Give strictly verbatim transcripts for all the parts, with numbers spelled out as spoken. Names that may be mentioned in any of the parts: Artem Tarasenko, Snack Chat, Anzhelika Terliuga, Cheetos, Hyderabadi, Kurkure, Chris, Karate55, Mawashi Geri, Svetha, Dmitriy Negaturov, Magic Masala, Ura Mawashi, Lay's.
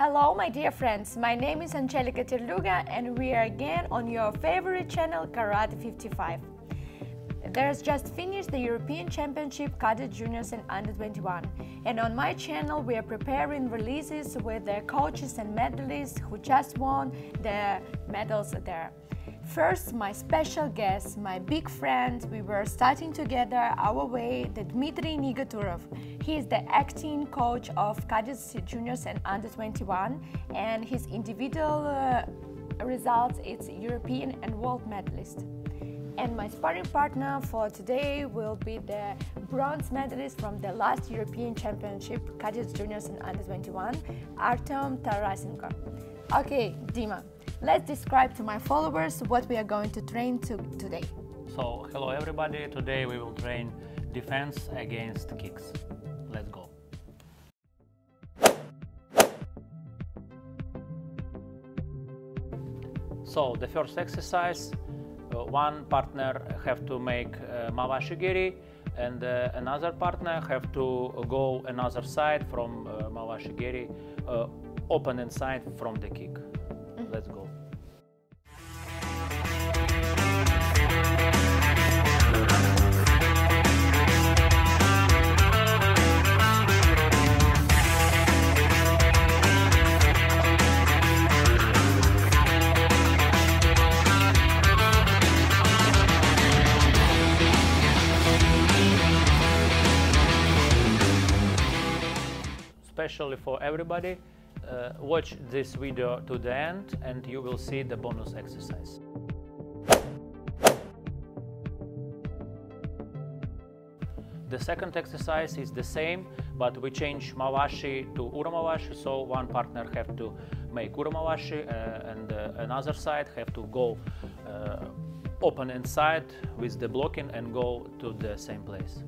Hello my dear friends, my name is Anzhelika Terliuga and we are again on your favorite channel Karate fifty-five. There's just finished the European Championship Cadets, Juniors and Under twenty-one, and on my channel we are preparing releases with the coaches and medalists who just won the medals there. First, my special guest, my big friend, we were starting together our way, the Dmitriy Negaturov. He is the acting coach of Cadets, Juniors and Under twenty-one, and his individual uh, results is European and world medalist. And my sparring partner for today will be the bronze medalist from the last European Championship, Cadets, Juniors and Under twenty-one, Artem Tarasenko. Okay, Dima, let's describe to my followers what we are going to train to today. So, hello everybody, today we will train defense against kicks. Let's go. So, the first exercise, uh, one partner have to make uh, Mawashi Geri, and uh, another partner have to go another side from uh, Mawashi Geri, uh, opponent side from the kick. Mm-hmm. Let's go. Especially for everybody, Uh, watch this video to the end and you will see the bonus exercise. The second exercise is the same, but we change Mawashi to Ura Mawashi, so one partner have to make Ura Mawashi uh, and uh, another side have to go uh, opponent side with the blocking and go to the same place.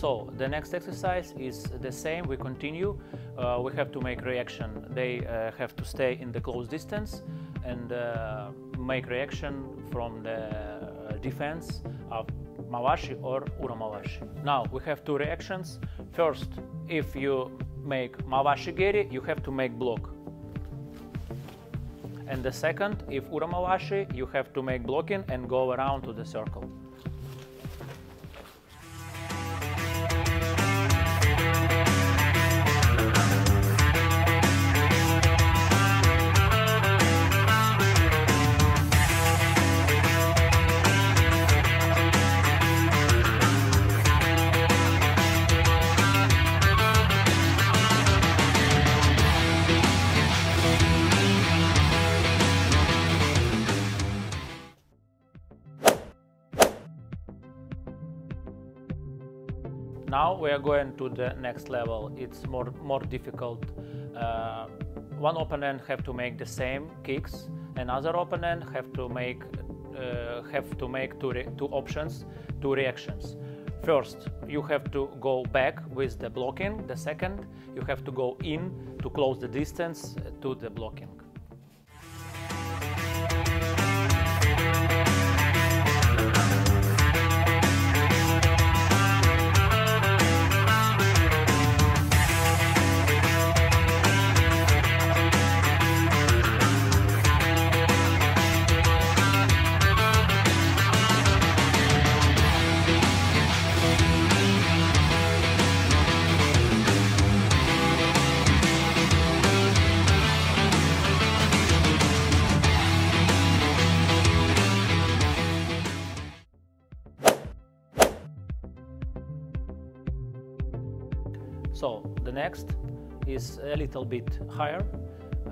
So the next exercise is the same, we continue, uh, we have to make reaction, they uh, have to stay in the close distance and uh, make reaction from the defense of Mawashi or Ura Mawashi. Now we have two reactions. First, if you make Mawashi Geri, you have to make block. And the second, if Ura Mawashi, you have to make blocking and go around to the circle. Now we are going to the next level, it's more, more difficult. Uh, one opponent have to make the same kicks, another opponent have to make, uh, have to make two, two options, two reactions. First, you have to go back with the blocking, the second, you have to go in to close the distance to the blocking. So the next is a little bit higher,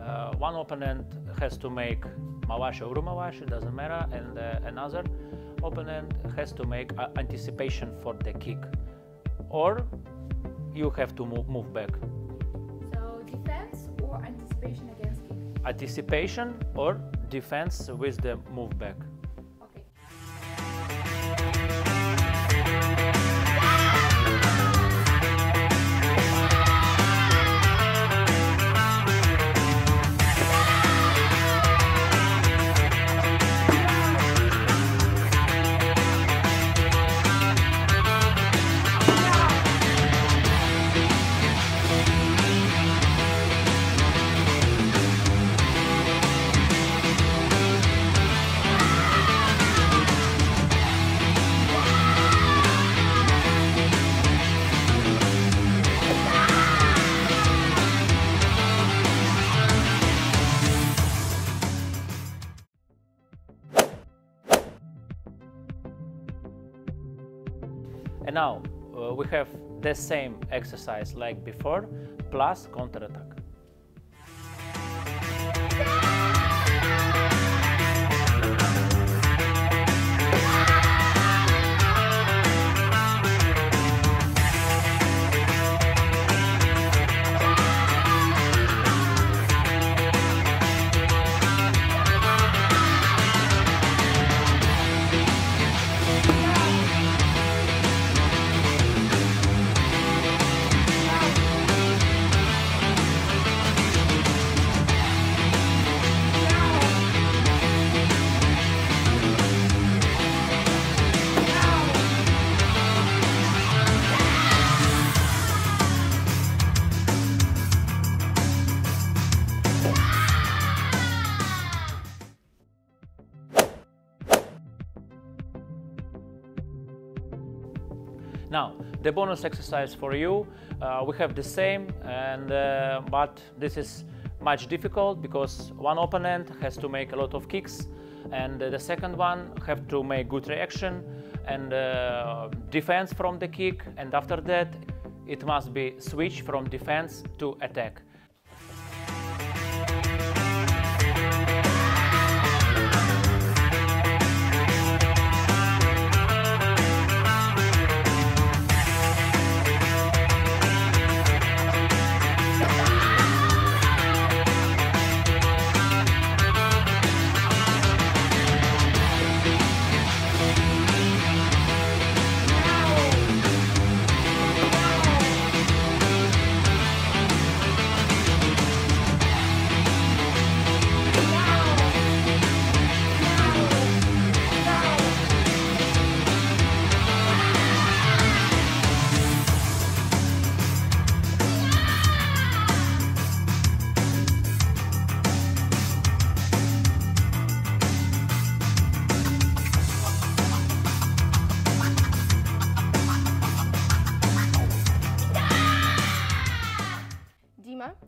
uh, one opponent has to make Mawashi or Ura Mawashi, doesn't matter, and uh, another opponent has to make uh, anticipation for the kick, or you have to move, move back. So defense or anticipation against kick? Anticipation or defense with the move back. And now uh, we have the same exercise like before, plus counterattack. Now, the bonus exercise for you, uh, we have the same, and, uh, but this is much difficult because one opponent has to make a lot of kicks and the second one have to make good reaction and uh, defense from the kick, and after that it must be switch from defense to attack.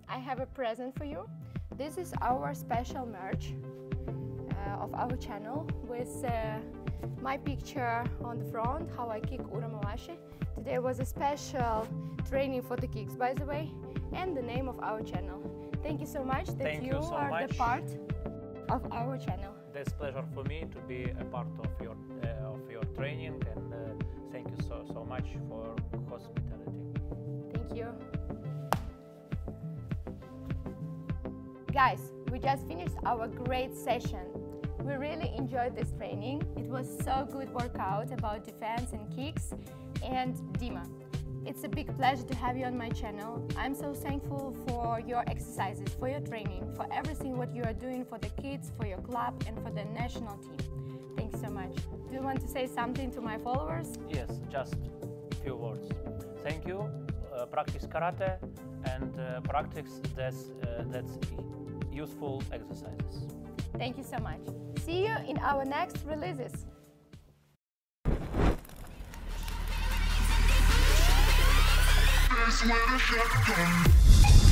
I have a present for you. This is our special merch uh, of our channel with uh, my picture on the front, how I kick Ura Mawashi. Today was a special training for the kicks, by the way, and the name of our channel. Thank you so much that Thank you, you so are much. the part of our channel. It's a pleasure for me to be a part of your, uh, of your training, and uh, thank you so, so much for hospitality. Thank you. Guys, we just finished our great session. We really enjoyed this training. It was so good workout about defense and kicks. And Dima, it's a big pleasure to have you on my channel. I'm so thankful for your exercises, for your training, for everything what you are doing for the kids, for your club, and for the national team. Thanks so much. Do you want to say something to my followers? Yes, just a few words. Thank you. Uh, practice karate and uh, practice that's, uh, that's useful exercises. Thank you so much. See you in our next releases. I swear to